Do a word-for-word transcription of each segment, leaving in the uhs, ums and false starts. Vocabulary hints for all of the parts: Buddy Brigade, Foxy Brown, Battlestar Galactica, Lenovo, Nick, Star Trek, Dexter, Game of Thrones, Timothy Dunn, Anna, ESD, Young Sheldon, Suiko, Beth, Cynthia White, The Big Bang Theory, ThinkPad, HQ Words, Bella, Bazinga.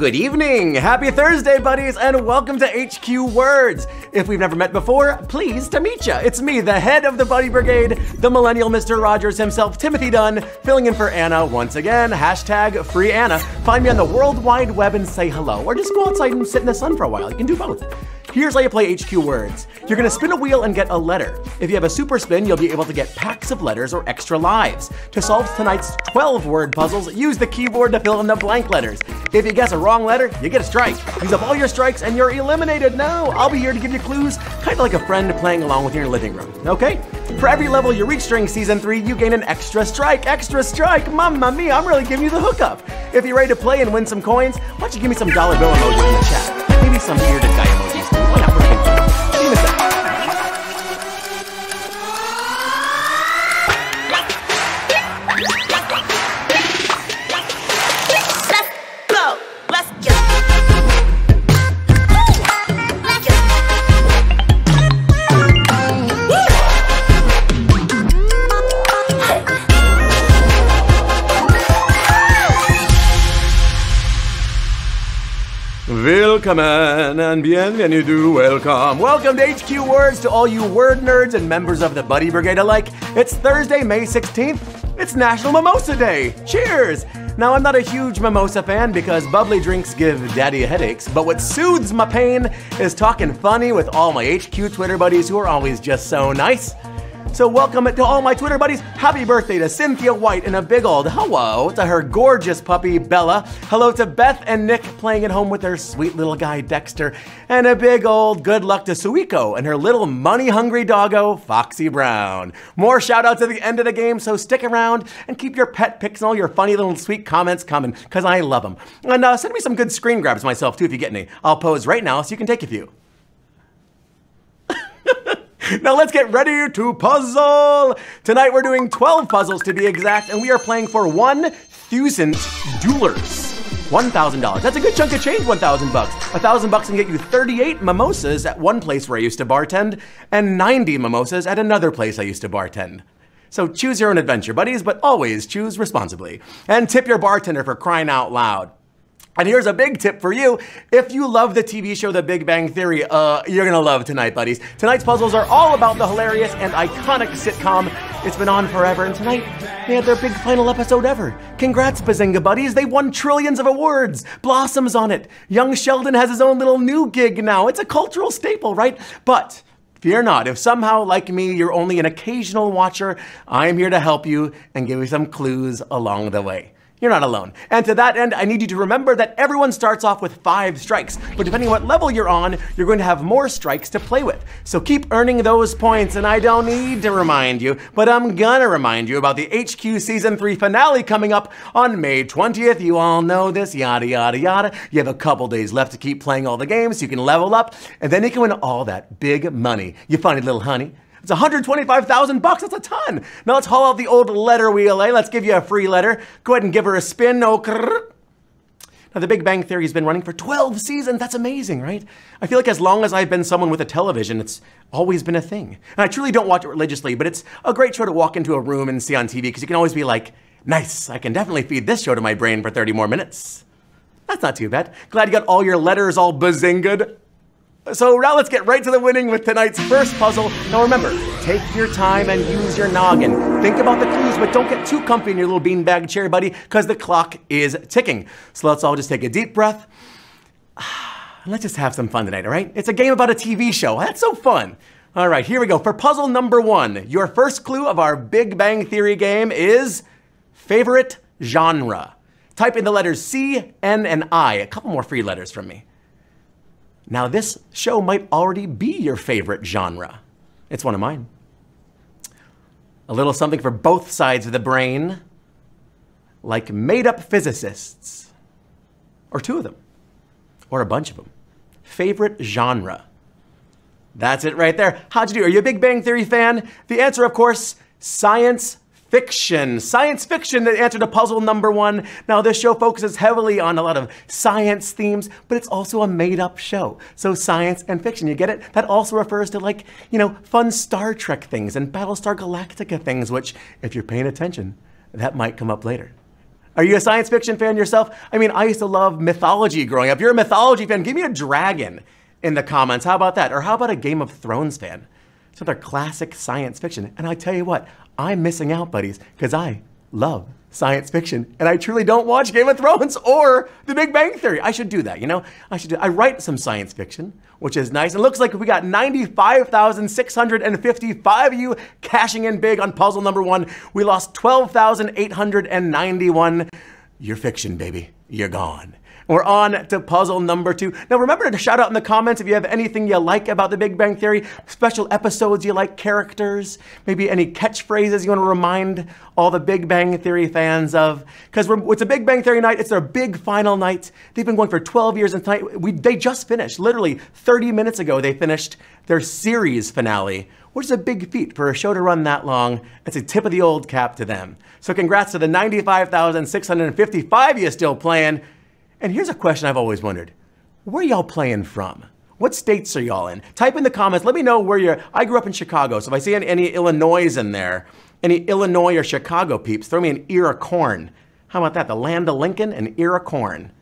good evening, happy Thursday, buddies, and welcome to H Q Words. If we've never met before, pleased to meet ya. It's me, the head of the Buddy Brigade, the millennial Mister Rogers himself, Timothy Dunn, filling in for Anna once again. Hashtag free Anna. Find me on the World Wide Web and say hello, or just go outside and sit in the sun for a while. You can do both. Here's how you play H Q Words. You're gonna spin a wheel and get a letter. If you have a super spin, you'll be able to get packs of letters or extra lives. To solve tonight's twelve word puzzles, use the keyboard to fill in the blank letters. If you guess a wrong letter, you get a strike. Use up all your strikes and you're eliminated. Now, I'll be here to give you clues, kind of like a friend playing along with you in your living room, okay? For every level you reach during season three, you gain an extra strike, extra strike. Mamma mia, I'm really giving you the hookup. If you're ready to play and win some coins, why don't you give me some dollar bill emojis in the chat? Maybe some bearded guy emojis. Why not? Welcome and bienvenue, welcome. Welcome to H Q Words, to all you word nerds and members of the Buddy Brigade alike. It's Thursday, May sixteenth. It's National Mimosa Day. Cheers! Now, I'm not a huge mimosa fan because bubbly drinks give daddy headaches, but what soothes my pain is talking funny with all my H Q Twitter buddies who are always just so nice. So welcome to all my Twitter buddies. Happy birthday to Cynthia White and a big old hello to her gorgeous puppy, Bella. Hello to Beth and Nick playing at home with their sweet little guy, Dexter. And a big old good luck to Suiko and her little money-hungry doggo, Foxy Brown. More shout-outs at the end of the game, so stick around and keep your pet pics and all your funny little sweet comments coming, because I love them. And uh, send me some good screen grabs myself, too, if you get any. I'll pose right now so you can take a few. Now let's get ready to puzzle! Tonight we're doing twelve puzzles to be exact, and we are playing for one thousand doolars. one thousand dollars. That's a good chunk of change, one thousand bucks. one thousand bucks can get you thirty-eight mimosas at one place where I used to bartend, and ninety mimosas at another place I used to bartend. So choose your own adventure, buddies, but always choose responsibly. And tip your bartender for crying out loud. And here's a big tip for you. If you love the T V show The Big Bang Theory, uh, you're gonna love tonight, buddies. Tonight's puzzles are all about the hilarious and iconic sitcom. It's been on forever, and tonight they had their big final episode ever. Congrats, Bazinga buddies. They won trillions of awards. Blossoms on it. Young Sheldon has his own little new gig now. It's a cultural staple, right? But fear not. If somehow, like me, you're only an occasional watcher, I'm here to help you and give you some clues along the way. You're not alone. And to that end, I need you to remember that everyone starts off with five strikes, but depending on what level you're on, you're going to have more strikes to play with. So keep earning those points, and I don't need to remind you, but I'm gonna remind you about the H Q Season three finale coming up on May twentieth. You all know this, yada, yada, yada. You have a couple days left to keep playing all the games, so you can level up, and then you can win all that big money. You funny little honey. It's one hundred twenty-five thousand bucks. That's a ton. Now let's haul out the old letter wheel, eh? Let's give you a free letter. Go ahead and give her a spin. No. Now, The Big Bang Theory has been running for twelve seasons. That's amazing, right? I feel like as long as I've been someone with a television, it's always been a thing. And I truly don't watch it religiously, but it's a great show to walk into a room and see on T V because you can always be like, nice, I can definitely feed this show to my brain for thirty more minutes. That's not too bad. Glad you got all your letters all bazinga'd. So now let's get right to the winning with tonight's first puzzle. Now remember, take your time and use your noggin. Think about the clues, but don't get too comfy in your little beanbag chair, buddy, because the clock is ticking. So let's all just take a deep breath. Let's just have some fun tonight, all right? It's a game about a T V show. That's so fun. All right, here we go. For puzzle number one, your first clue of our Big Bang Theory game is favorite genre. Type in the letters C, N, and I. A couple more free letters from me. Now, this show might already be your favorite genre. It's one of mine. A little something for both sides of the brain, like made-up physicists, or two of them, or a bunch of them. Favorite genre. That's it right there. How'd you do? Are you a Big Bang Theory fan? The answer, of course, science fiction. Science fiction that answered a puzzle number one. Now, this show focuses heavily on a lot of science themes, but it's also a made-up show. So science and fiction, you get it? That also refers to, like, you know, fun Star Trek things and Battlestar Galactica things, which, if you're paying attention, that might come up later. Are you a science fiction fan yourself? I mean, I used to love mythology growing up. You're a mythology fan, give me a dragon in the comments. How about that? Or how about a Game of Thrones fan? It's another classic science fiction. And I tell you what, I'm missing out, buddies, because I love science fiction, and I truly don't watch Game of Thrones or The Big Bang Theory. I should do that, you know? I should do, I write some science fiction, which is nice. It looks like we got ninety-five thousand six hundred fifty-five of you cashing in big on puzzle number one. We lost twelve thousand eight hundred ninety-one. You're fiction, baby. You're gone. We're on to puzzle number two. Now remember to shout out in the comments if you have anything you like about The Big Bang Theory, special episodes you like, characters, maybe any catchphrases you want to remind all the Big Bang Theory fans of. Because it's a Big Bang Theory night, it's their big final night. They've been going for twelve years, and tonight, we, they just finished, literally thirty minutes ago, they finished their series finale, which is a big feat for a show to run that long. It's a tip of the old cap to them. So congrats to the ninety-five thousand six hundred fifty-five you still playing. And here's a question I've always wondered. Where y'all playing from? What states are y'all in? Type in the comments, let me know where you're, I grew up in Chicago, so if I see any, any Illinois in there, any Illinois or Chicago peeps, throw me an ear of corn. How about that, the land of Lincoln, an ear of corn.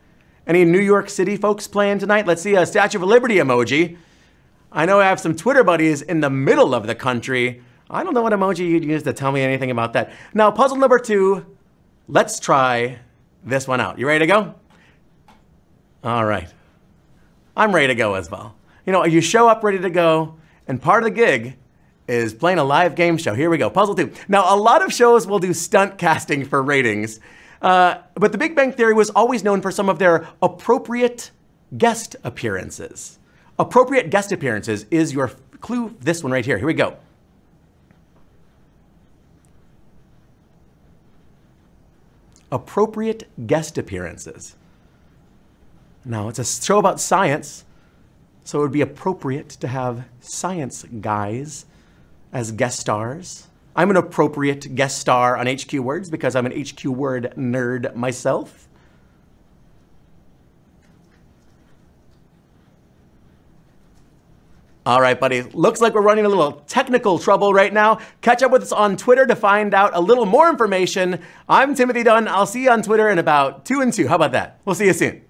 Any New York City folks playing tonight? Let's see a Statue of Liberty emoji. I know I have some Twitter buddies in the middle of the country. I don't know what emoji you'd use to tell me anything about that. Now, puzzle number two, let's try this one out. You ready to go? All right, I'm ready to go as well. You know, you show up ready to go, and part of the gig is playing a live game show. Here we go, puzzle two. Now, a lot of shows will do stunt casting for ratings, uh, but The Big Bang Theory was always known for some of their appropriate guest appearances. Appropriate guest appearances is your clue, this one right here. Here we go. Appropriate guest appearances. Now, it's a show about science, so it would be appropriate to have science guys as guest stars. I'm an appropriate guest star on H Q Words because I'm an H Q Word nerd myself. All right, buddies, looks like we're running a little technical trouble right now. Catch up with us on Twitter to find out a little more information. I'm Timothy Dunn. I'll see you on Twitter in about two and two. How about that? We'll see you soon.